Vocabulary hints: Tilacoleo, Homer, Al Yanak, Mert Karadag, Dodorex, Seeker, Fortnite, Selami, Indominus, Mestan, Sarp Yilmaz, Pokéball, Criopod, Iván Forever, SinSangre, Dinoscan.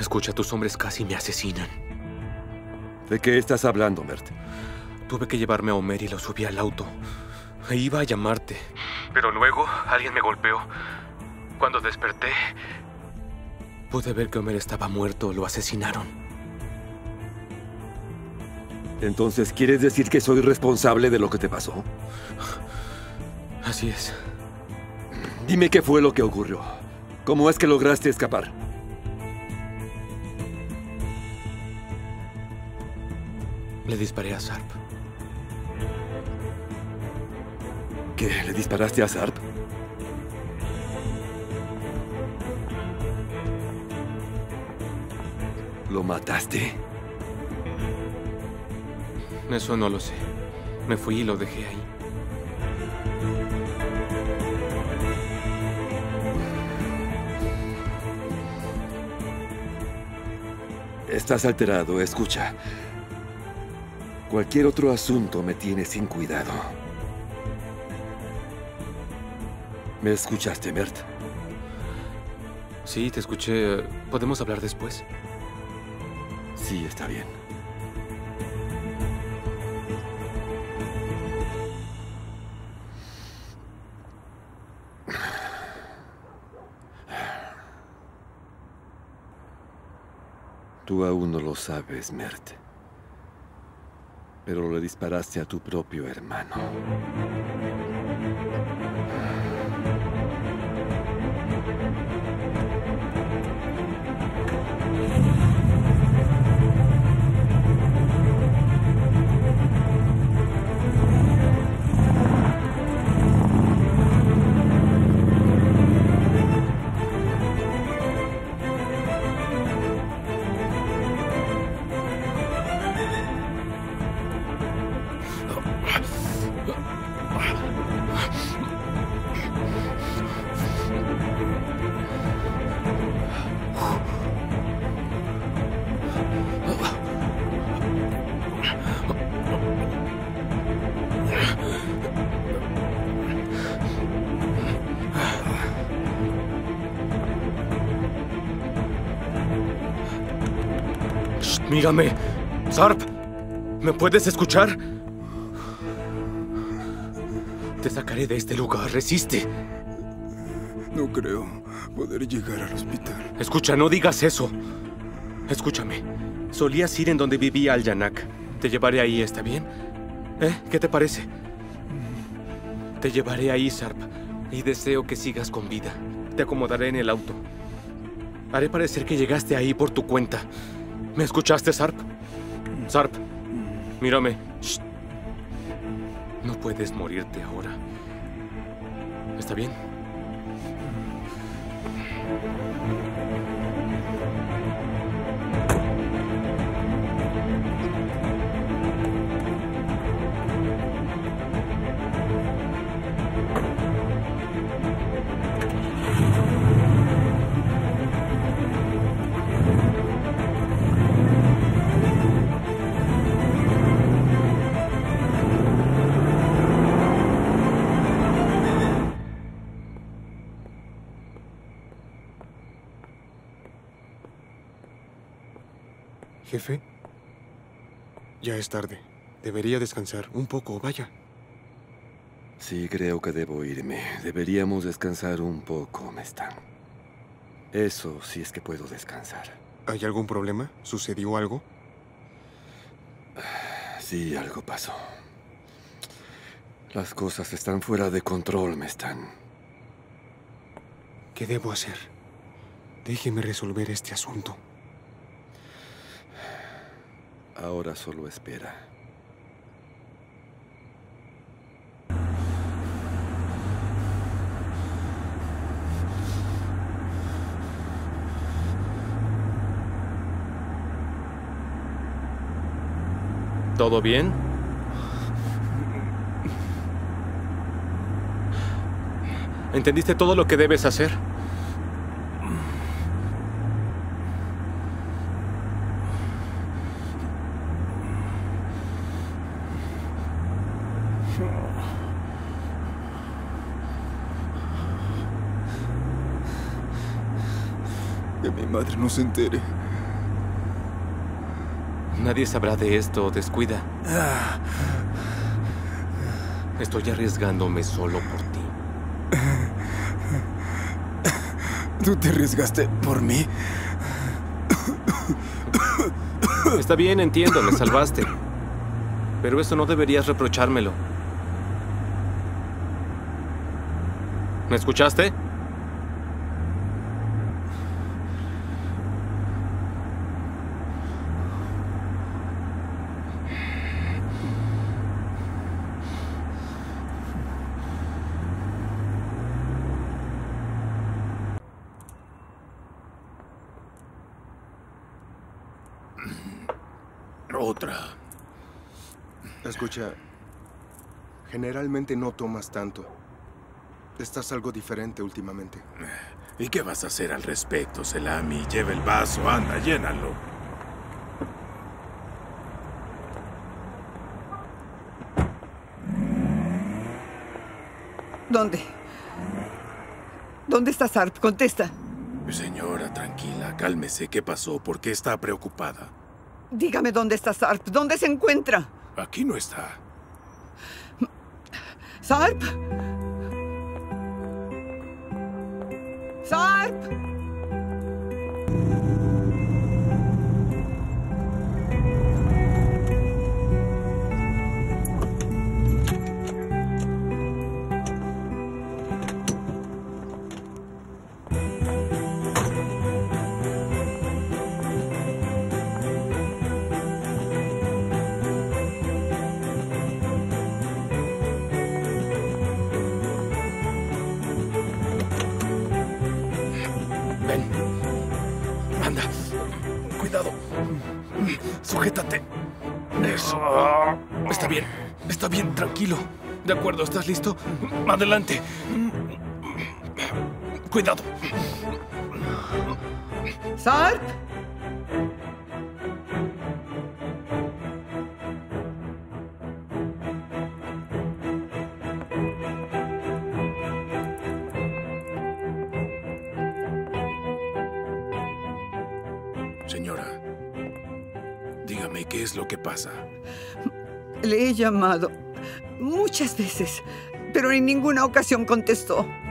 Escucha, tus hombres casi me asesinan. ¿De qué estás hablando, Mert? Tuve que llevarme a Homer y lo subí al auto. Iba a llamarte, pero luego alguien me golpeó. Cuando desperté, pude ver que Homer estaba muerto. Lo asesinaron. Entonces, ¿quieres decir que soy responsable de lo que te pasó? Así es. Dime qué fue lo que ocurrió. ¿Cómo es que lograste escapar? Le disparé a Sarp. ¿Qué? ¿Le disparaste a Sarp? ¿Lo mataste? Eso no lo sé. Me fui y lo dejé ahí. Estás alterado, escucha. Cualquier otro asunto me tiene sin cuidado. ¿Me escuchaste, Mert? Sí, te escuché. ¿Podemos hablar después? Sí, está bien. Tú aún no lo sabes, Mert. Pero le disparaste a tu propio hermano. Mírame. Sarp, ¿me puedes escuchar? Te sacaré de este lugar. Resiste. No creo poder llegar al hospital. Escucha, no digas eso. Escúchame. Solías ir en donde vivía Al Yanak. Te llevaré ahí, ¿está bien? ¿Eh? ¿Qué te parece? Te llevaré ahí, Sarp. Y deseo que sigas con vida. Te acomodaré en el auto. Haré parecer que llegaste ahí por tu cuenta. ¿Me escuchaste, Sarp? Sarp, mírame. Shh. No puedes morirte ahora. ¿Está bien? Jefe, ya es tarde. Debería descansar un poco, vaya. Sí, creo que debo irme. Deberíamos descansar un poco, Mestan. Eso sí es que puedo descansar. ¿Hay algún problema? ¿Sucedió algo? Sí, algo pasó. Las cosas están fuera de control, Mestan. ¿Qué debo hacer? Déjeme resolver este asunto. Ahora solo espera. ¿Todo bien? ¿Entendiste todo lo que debes hacer? Que mi madre no se entere. Nadie sabrá de esto, descuida. Estoy arriesgándome solo por ti. ¿Tú te arriesgaste por mí? Está bien, entiendo, me salvaste. Pero eso no deberías reprochármelo. ¿Me escuchaste? Otra. Escucha, generalmente no tomas tanto. Estás algo diferente últimamente. ¿Y qué vas a hacer al respecto, Selami? Lleva el vaso, anda, llénalo. ¿Dónde? ¿Dónde está Sarp? Contesta. Señora, tranquila, cálmese. ¿Qué pasó? ¿Por qué está preocupada? Dígame dónde está Sarp. ¿Dónde se encuentra? Aquí no está. ¿Sarp? ¡Sarp! Sujétate. Eso. Está bien, tranquilo. De acuerdo, ¿estás listo? Adelante. Cuidado. ¿Sarp? Señora, dígame, ¿qué es lo que pasa? Le he llamado muchas veces, pero en ninguna ocasión contestó.